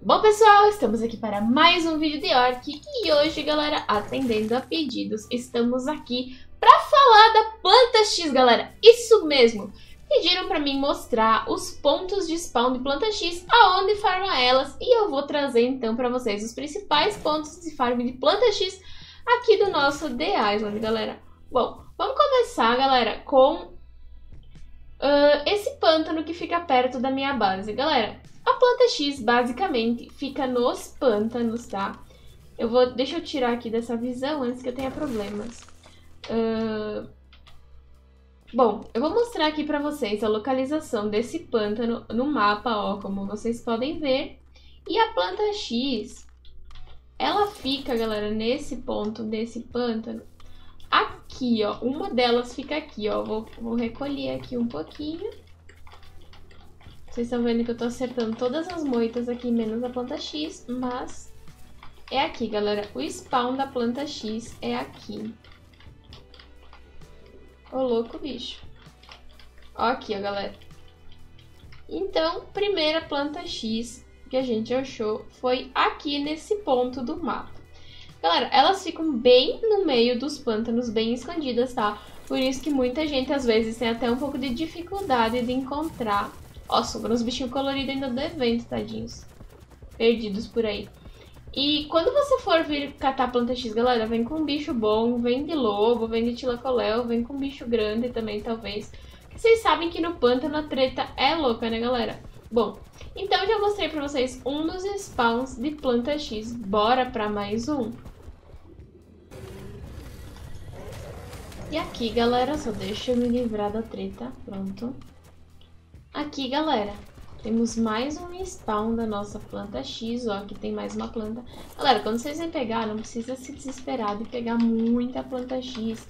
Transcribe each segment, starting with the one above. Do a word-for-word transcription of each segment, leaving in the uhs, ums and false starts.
Bom pessoal, estamos aqui para mais um vídeo de ARK e hoje, galera, atendendo a pedidos, estamos aqui para falar da Planta X, galera. Isso mesmo, pediram para mim mostrar os pontos de spawn de Planta X, aonde farma elas, e eu vou trazer então para vocês os principais pontos de farm de Planta X aqui do nosso The Island, galera. Bom, vamos começar, galera, com uh, esse pântano que fica perto da minha base, galera. A Planta X, basicamente, fica nos pântanos, tá? Eu vou... Deixa eu tirar aqui dessa visão antes que eu tenha problemas. Uh... Bom, eu vou mostrar aqui pra vocês a localização desse pântano no mapa, ó, como vocês podem ver. E a Planta X, ela fica, galera, nesse ponto desse pântano. Aqui, ó, uma delas fica aqui, ó. Vou, vou recolher aqui um pouquinho. Vocês estão vendo que eu tô acertando todas as moitas aqui, menos a Planta X, mas é aqui, galera. O spawn da Planta X é aqui. Ô, louco, bicho. Ó aqui, ó, galera. Então, primeira Planta X que a gente achou foi aqui nesse ponto do mapa. Galera, elas ficam bem no meio dos pântanos, bem escondidas, tá? Por isso que muita gente, às vezes, tem até um pouco de dificuldade de encontrar. Ó, sobrou uns bichinhos coloridos ainda do evento, tadinhos. Perdidos por aí. E quando você for vir catar Planta X, galera, vem com um bicho bom, vem de lobo, vem de tilacoleo, vem com um bicho grande também, talvez. Vocês sabem que no pântano a treta é louca, né, galera? Bom, então já mostrei pra vocês um dos spawns de Planta X. Bora pra mais um. E aqui, galera, só deixa eu me livrar da treta. Pronto. Aqui, galera, temos mais um spawn da nossa Planta X, ó, aqui tem mais uma planta. Galera, quando vocês vêm pegar, não precisa se desesperar de pegar muita Planta X,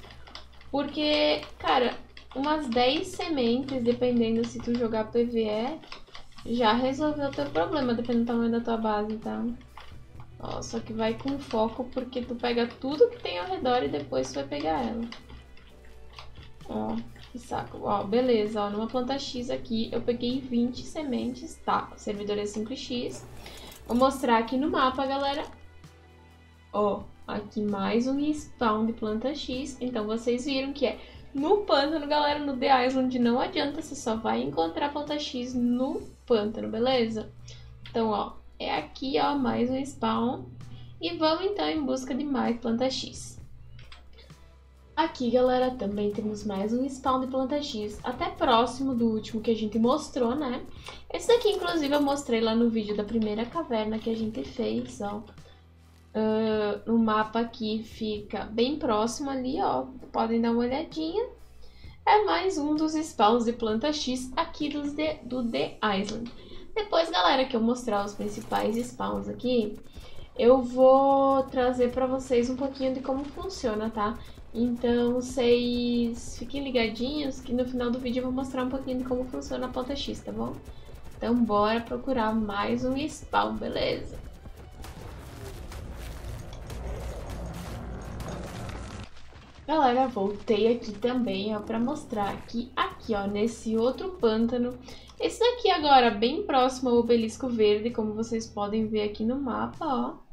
porque, cara, umas dez sementes, dependendo se tu jogar P V E, já resolveu o teu problema, dependendo do tamanho da tua base, tá? Ó, só que vai com foco, porque tu pega tudo que tem ao redor e depois tu vai pegar ela. Ó. Que saco. Ó, beleza, ó, numa Planta X aqui eu peguei vinte sementes, tá? O servidor é cinco X. Vou mostrar aqui no mapa, galera. Ó, aqui mais um spawn de Planta X. Então vocês viram que é no pântano, galera, no The Island não adianta, você só vai encontrar Planta X no pântano, beleza? Então, ó, é aqui, ó, mais um spawn. E vamos, então, em busca de mais Planta X. Aqui, galera, também temos mais um spawn de Planta X, até próximo do último que a gente mostrou, né? Esse daqui, inclusive, eu mostrei lá no vídeo da primeira caverna que a gente fez, ó. Uh, o mapa aqui fica bem próximo ali, ó. Podem dar uma olhadinha. É mais um dos spawns de Planta X aqui dos de, do The Island. Depois, galera, que eu mostrar os principais spawns aqui, eu vou trazer pra vocês um pouquinho de como funciona, tá? Então, vocês fiquem ligadinhos que no final do vídeo eu vou mostrar um pouquinho de como funciona a Planta X, tá bom? Então, bora procurar mais um spawn, beleza? Galera, voltei aqui também, ó, pra mostrar que aqui, ó, nesse outro pântano, esse daqui agora bem próximo ao obelisco verde, como vocês podem ver aqui no mapa, ó.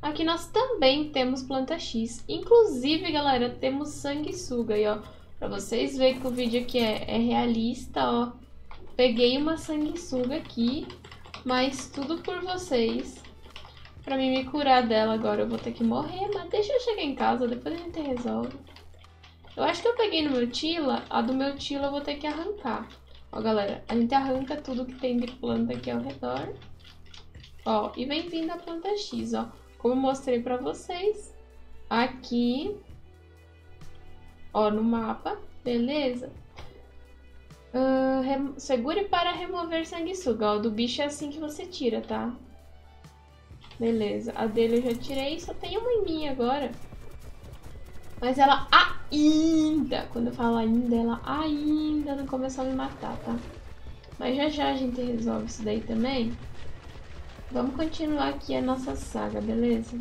Aqui nós também temos Planta X, inclusive, galera, temos sanguessuga aí, ó, pra vocês verem que o vídeo aqui é, é realista, ó. Peguei uma sanguessuga aqui, mas tudo por vocês. Pra mim me curar dela agora eu vou ter que morrer, mas deixa eu chegar em casa, depois a gente resolve. Eu acho que eu peguei no meu tila, a do meu tila eu vou ter que arrancar. Ó, galera, a gente arranca tudo que tem de planta aqui ao redor. Ó, e vem vindo a Planta X, ó. Como eu mostrei pra vocês, aqui, ó, no mapa, beleza? Uh, segure para remover sanguessuga, ó, do bicho é assim que você tira, tá? Beleza, a dele eu já tirei, só tem uma em mim agora. Mas ela ainda, quando eu falo ainda, ela ainda não começou a me matar, tá? Mas já já a gente resolve isso daí também. Vamos continuar aqui a nossa saga, beleza?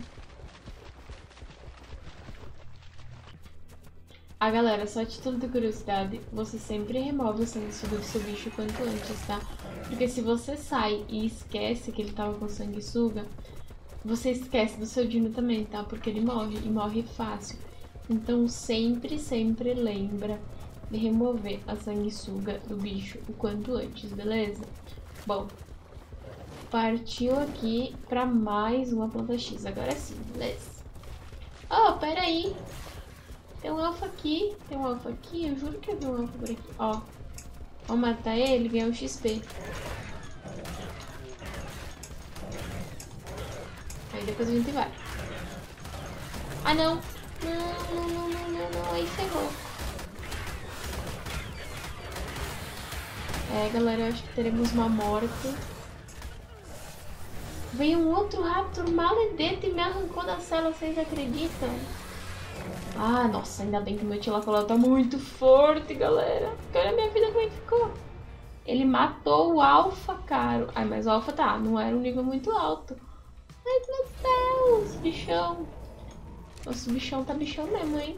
Ah, galera, só a título de curiosidade, você sempre remove o sanguessuga do seu bicho quanto antes, tá? Porque se você sai e esquece que ele tava com sanguessuga, você esquece do seu dino também, tá? Porque ele morre, e morre fácil. Então sempre, sempre lembra de remover a sanguessuga do bicho o quanto antes, beleza? Bom, partiu aqui pra mais uma planta X, agora sim, beleza? Oh, peraí! Tem um alfa aqui, tem um alfa aqui, eu juro que eu vi um alfa por aqui, ó. Vamos matar ele e ganhar um X P. Aí depois a gente vai. Ah, não! Não, não, não, não, não, não, aí ferrou. É, galera, eu acho que teremos uma morte. Veio um outro raptor maledetto e me arrancou da cela, vocês acreditam? Ah, nossa, ainda bem que o meu tilacoleo tá muito forte, galera. Porque olha a minha vida como é que ficou. Ele matou o alfa, caro. Ai, mas o alfa tá, não era um nível muito alto. Ai, meu Deus, bichão. Nossa, o bichão tá bichão mesmo, hein.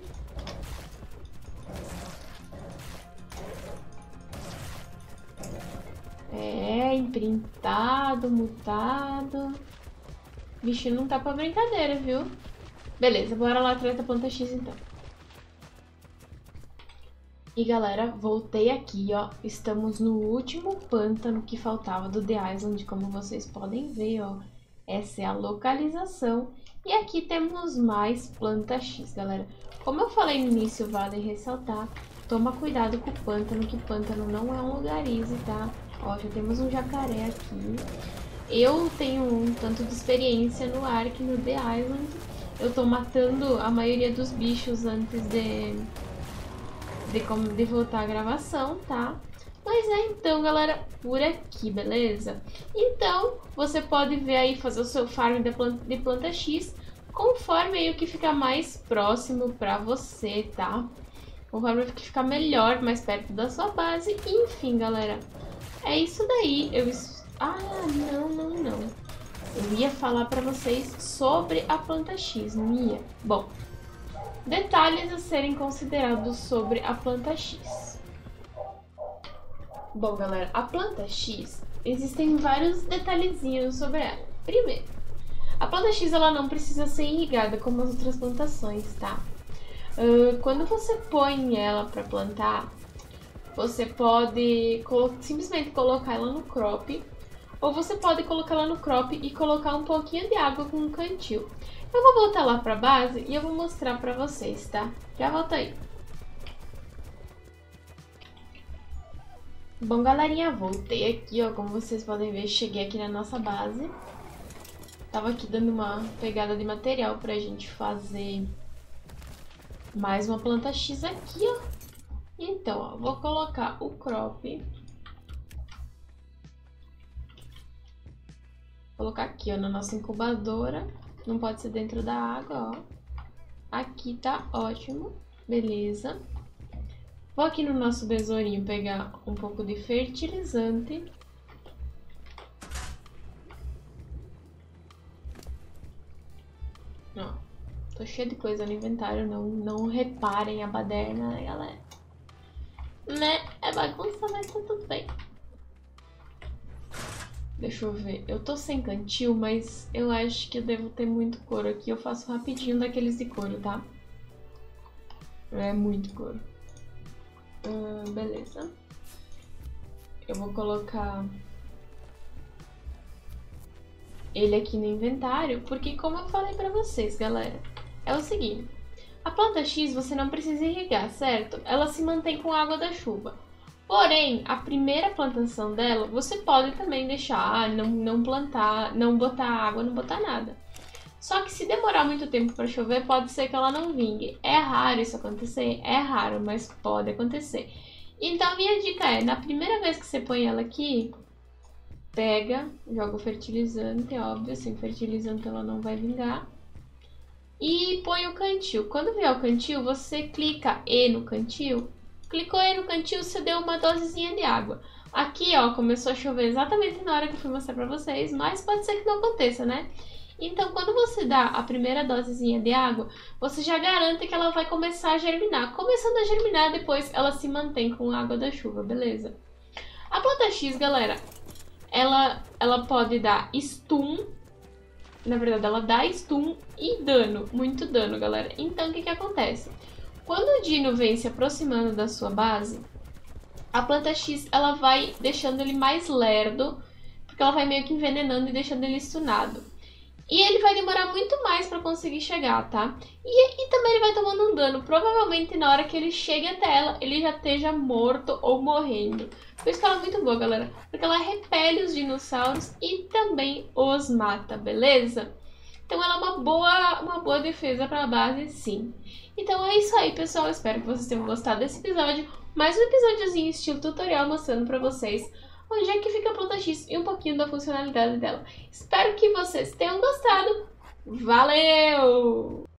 É, imprintado, mutado. O bichinho não tá pra brincadeira, viu? Beleza, bora lá atrás da planta X então. E galera, voltei aqui, ó. Estamos no último pântano que faltava do The Island, como vocês podem ver, ó. Essa é a localização. E aqui temos mais planta X, galera. Como eu falei no início, vale ressaltar, toma cuidado com o pântano, que pântano não é um lugarise, tá? Ó, já temos um jacaré aqui. Eu tenho um tanto de experiência no ARK, no The Island. Eu tô matando a maioria dos bichos antes de, de, como, de voltar a gravação, tá? Mas é então, galera, por aqui, beleza? Então, você pode ver aí, fazer o seu farm de planta, de planta X, conforme aí o que fica mais próximo pra você, tá? Conforme o que fica melhor, mais perto da sua base, enfim, galera. É isso daí, eu... Ah, não, não, não. Eu ia falar pra vocês sobre a planta X, não ia? Bom, detalhes a serem considerados sobre a planta X. Bom, galera, a planta X, existem vários detalhezinhos sobre ela. Primeiro, a planta X ela não precisa ser irrigada como as outras plantações, tá? Uh, quando você põe ela pra plantar, você pode colo- simplesmente colocar ela no crop. Ou você pode colocar lá no crop e colocar um pouquinho de água com um cantil. Eu vou voltar lá pra base e eu vou mostrar pra vocês, tá? Já volto aí. Bom, galerinha, voltei aqui, ó. Como vocês podem ver, cheguei aqui na nossa base. Tava aqui dando uma pegada de material pra gente fazer mais uma planta X aqui, ó. Então, ó, vou colocar o crop... Colocar aqui, ó, na nossa incubadora. Não pode ser dentro da água, ó. Aqui tá ótimo. Beleza. Vou aqui no nosso besourinho pegar um pouco de fertilizante. Ó, tô cheia de coisa no inventário. Não, não reparem a baderna, né, galera? Né? É bagunça, mas tá tudo bem. Deixa eu ver, eu tô sem cantil, mas eu acho que eu devo ter muito couro aqui. Eu faço rapidinho daqueles de couro, tá? É muito couro. Hum, beleza. Eu vou colocar ele aqui no inventário, porque como eu falei pra vocês, galera, é o seguinte. A planta X você não precisa irrigar, certo? Ela se mantém com a água da chuva. Porém, a primeira plantação dela, você pode também deixar, não, não plantar, não botar água, não botar nada. Só que se demorar muito tempo para chover, pode ser que ela não vingue. É raro isso acontecer? É raro, mas pode acontecer. Então, minha dica é, na primeira vez que você põe ela aqui, pega, joga o fertilizante, óbvio, sem fertilizante ela não vai vingar. E põe o cantil. Quando vier o cantil, você clica E no cantil. Clicou aí no cantil, você deu uma dosezinha de água. Aqui, ó, começou a chover exatamente na hora que eu fui mostrar pra vocês, mas pode ser que não aconteça, né? Então, quando você dá a primeira dosezinha de água, você já garante que ela vai começar a germinar. Começando a germinar, depois ela se mantém com a água da chuva, beleza? A planta X, galera, ela, ela pode dar stun. Na verdade, ela dá stun e dano. Muito dano, galera. Então, o que que acontece? Quando o Dino vem se aproximando da sua base, a planta X ela vai deixando ele mais lerdo, porque ela vai meio que envenenando e deixando ele stunado. E ele vai demorar muito mais para conseguir chegar, tá? E, e também ele vai tomando um dano. Provavelmente na hora que ele chega até ela, ele já esteja morto ou morrendo. Por isso que ela é muito boa, galera. Porque ela repele os dinossauros e também os mata, beleza? Então ela é uma boa, uma boa defesa para a base, sim. Então é isso aí, pessoal. Eu espero que vocês tenham gostado desse episódio. Mais um episódiozinho estilo tutorial mostrando pra vocês onde é que fica a planta X e um pouquinho da funcionalidade dela. Espero que vocês tenham gostado. Valeu!